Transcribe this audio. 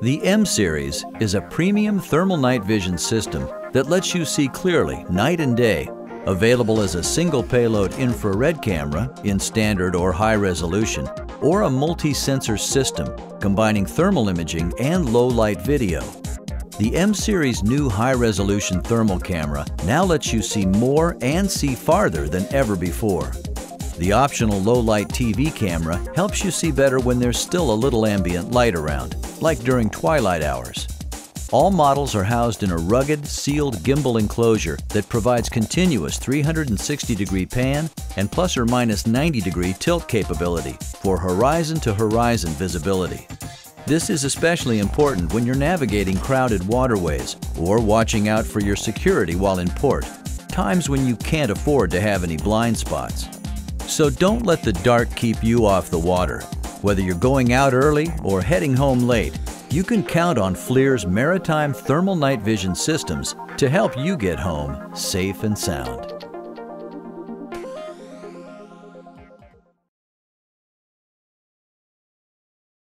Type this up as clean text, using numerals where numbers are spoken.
The M-Series is a premium thermal night vision system that lets you see clearly night and day, available as a single payload infrared camera in standard or high resolution, or a multi-sensor system combining thermal imaging and low-light video. The M-Series new high-resolution thermal camera now lets you see more and see farther than ever before. The optional low-light TV camera helps you see better when there's still a little ambient light around, like during twilight hours. All models are housed in a rugged, sealed gimbal enclosure that provides continuous 360-degree pan and plus or minus 90-degree tilt capability for horizon-to-horizon visibility. This is especially important when you're navigating crowded waterways or watching out for your security while in port, times when you can't afford to have any blind spots. So don't let the dark keep you off the water. Whether you're going out early or heading home late, you can count on FLIR's maritime thermal night vision systems to help you get home safe and sound.